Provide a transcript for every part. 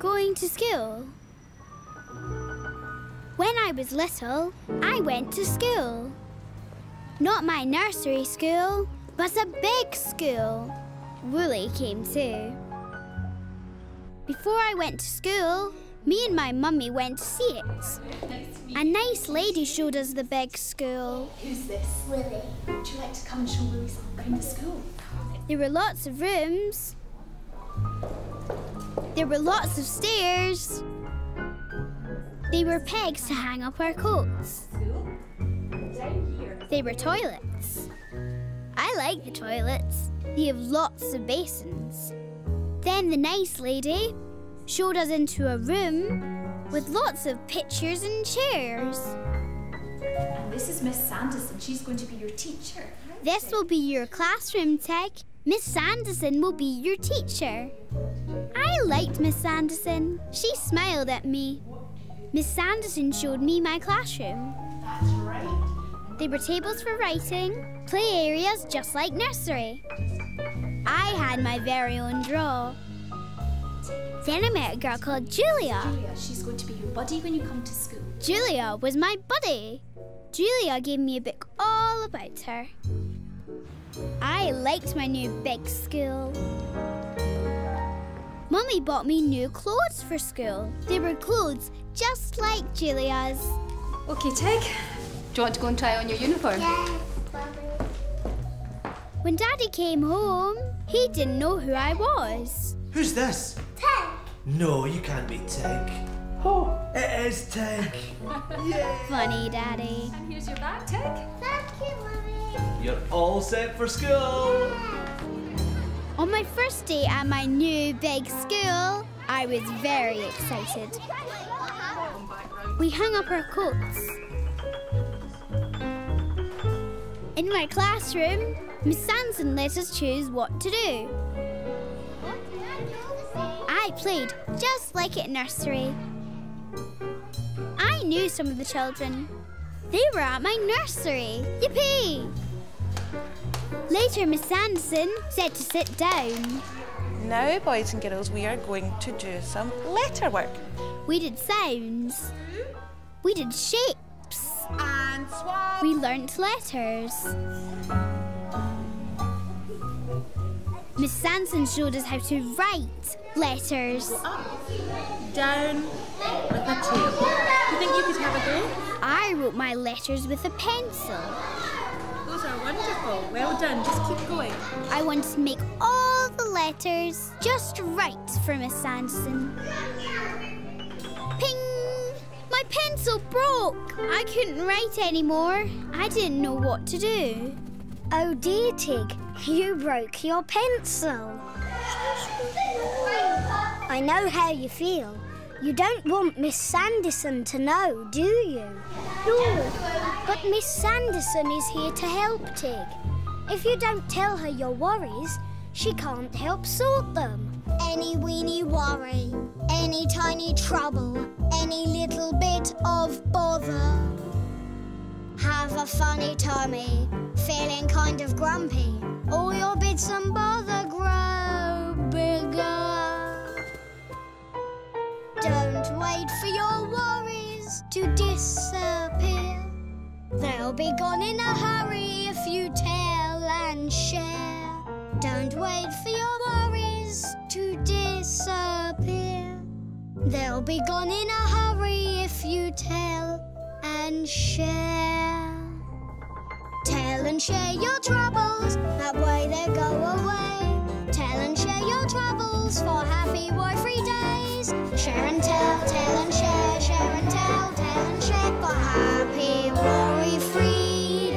going to school. When I was little, I went to school. Not my nursery school, but a big school. Woolly came too. Before I went to school, me and my mummy went to see it. A nice lady showed us the big school. Who's this? Woolly. Would you like to come and show Woolly something to school? There were lots of rooms. There were lots of stairs. They were pegs to hang up our coats. They were toilets. I like the toilets. They have lots of basins. Then the nice lady showed us into a room with lots of pictures and chairs. And this is Miss Sanderson. She's going to be your teacher. This will be your classroom, Tig. Miss Sanderson will be your teacher. I liked Miss Sanderson. She smiled at me. Miss Sanderson showed me my classroom. That's right. There were tables for writing, play areas just like nursery. I had my very own draw. Then I met a girl called Julia. Julia, she's going to be your buddy when you come to school. Julia was my buddy. Julia gave me a book all about her. I liked my new big school. Mummy bought me new clothes for school. They were clothes just like Julia's. Okay, Tig. Do you want to go and try on your uniform? Yes, Mummy. When Daddy came home, he didn't know who I was. Who's this? Tig. No, you can't be Tig. Oh, it is Tig. Yeah. Funny, Daddy. And here's your bag, Tig. Thank you, Mummy. You're all set for school. Yeah. On my first day at my new big school, I was very excited. We hung up our coats. In my classroom, Miss Sanson let us choose what to do. I played just like at nursery. I knew some of the children. They were at my nursery. Yippee! Later, Miss Sanderson said to sit down. Now, boys and girls, we are going to do some letter work. We did sounds. We did shapes. And swap. We learnt letters. Miss Sanson showed us how to write letters. Up, down, with a tail. You think you could have a go? I wrote my letters with a pencil. Those are wonderful. Well done. Just keep going. I want to make all the letters just right for Miss Sanderson. Ping! My pencil broke. I couldn't write anymore. I didn't know what to do. Oh dear, Tig, you broke your pencil. I know how you feel. You don't want Miss Sanderson to know, do you? No, but Miss Sanderson is here to help, Tig. If you don't tell her your worries, she can't help sort them. Any weeny worry, any tiny trouble, any little bit of bother. Have a funny tummy, feeling kind of grumpy. All your bits and bother grow bigger. Don't wait for your worries to disappear. They'll be gone in a hurry if you tell and share. Don't wait for your worries to disappear. They'll be gone in a hurry if you tell and share. Tell and share your troubles, that way they go away. Tell and share your troubles for happy, worry-free days. Share and tell, tell and share. Share and tell, tell and share for happy, worry-free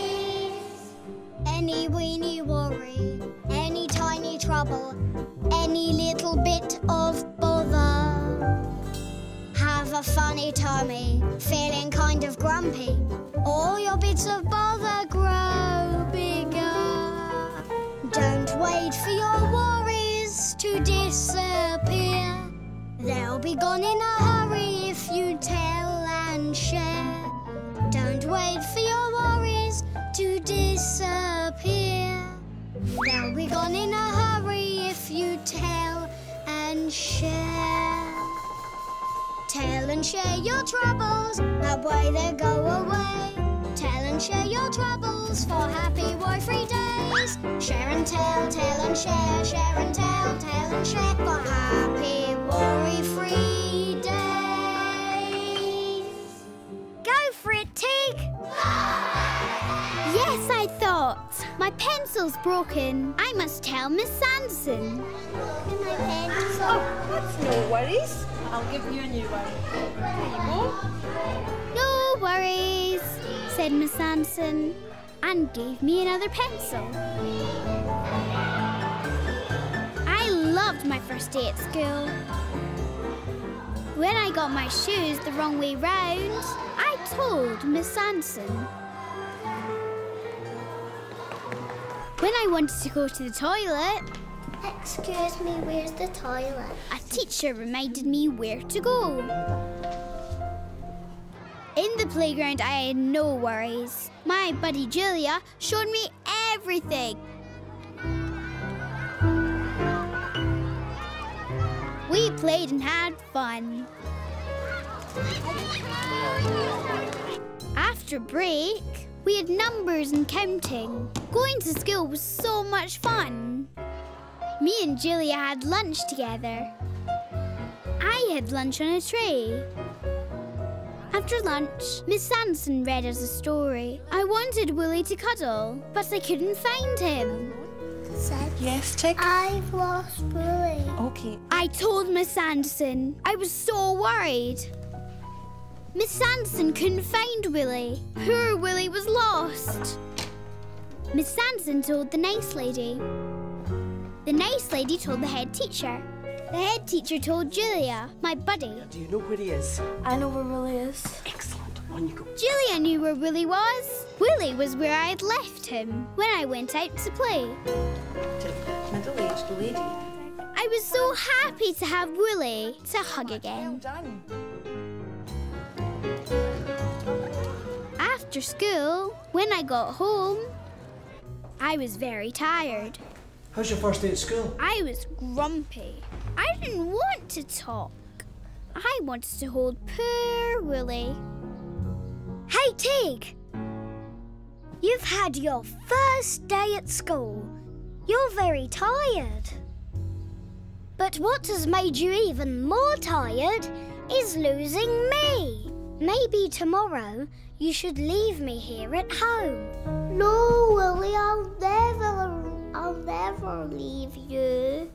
days. Any weeny worry, any tiny trouble, any little bit of bother. Have a funny tummy, feeling kind of grumpy. All your bits of bother grow bigger. Don't wait for your worries to disappear. They'll be gone in a hurry if you tell and share. Don't wait for your worries to disappear. They'll be gone in a hurry if you tell and and share. Tell and share your troubles, that way they go away. Tell and share your troubles for happy worry-free days. Share and tell, tell and share. Share and tell, tell and share for happy worry-free days. Go for it, Tig! Yes, I thought. My pencil's broken. I must tell Miss Sanderson. Broken my pencil. Oh, that's no worries. I'll give you a new one. There you go. No worries, said Miss Sanderson, and gave me another pencil. I loved my first day at school. When I got my shoes the wrong way round, I told Miss Sanderson. When I wanted to go to the toilet... Excuse me, where's the toilet? A teacher reminded me where to go. In the playground, I had no worries. My buddy Julia showed me everything. We played and had fun. After break, we had numbers and counting. Going to school was so much fun. Me and Julia had lunch together. I had lunch on a tray. After lunch, Miss Sanson read us a story. I wanted Woolly to cuddle, but I couldn't find him. Yes, Tig? I've lost Woolly. Okay. I told Miss Sanderson. I was so worried. Miss Sanderson couldn't find Woolly. Poor Woolly was lost. Miss Sanderson told the nice lady. The nice lady told the head teacher. The head teacher told Julia, my buddy. Do you know where he is? I know where Woolly is. Excellent. On you go. Julia knew where Woolly was. Woolly was where I had left him when I went out to play. Middle-aged lady. I was so happy to have Woolly to hug again. Well done. After school, when I got home, I was very tired. How's your first day at school? I was grumpy. I didn't want to talk. I wanted to hold poor Woolly. Hey, Tig! You've had your first day at school. You're very tired. But what has made you even more tired is losing me. Maybe tomorrow you should leave me here at home. No, Woolly, I'll never leave you.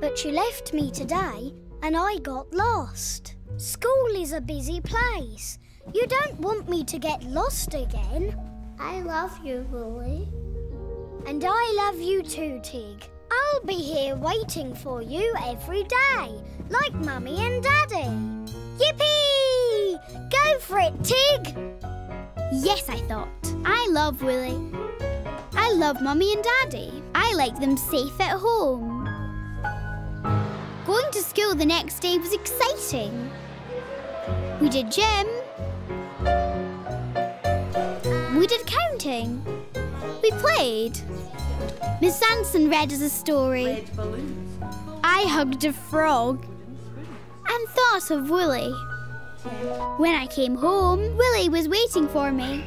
But you left me today and I got lost. School is a busy place. You don't want me to get lost again. I love you, Woolly. And I love you too, Tig. I'll be here waiting for you every day, like Mummy and Daddy. Yippee! Go for it, Tig! Yes, I thought. I love Woolly. I love Mummy and Daddy. I like them safe at home. Going to school the next day was exciting. We did gym. We did counting. We played. Miss Sanson read us a story. I hugged a frog and thought of Woolly. When I came home, Woolly was waiting for me.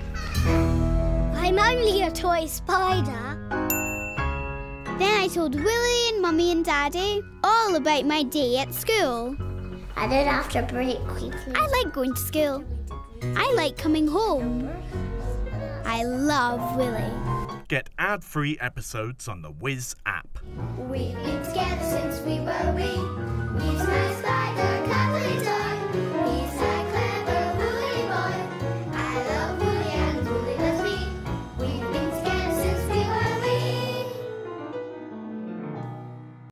I'm only a toy spider. Then I told Woolly and Mummy and Daddy all about my day at school. And then after break, quickly. I like going to school. I like coming home. I love Woolly. Get ad-free episodes on the Wiz app. We eat together since we were wee.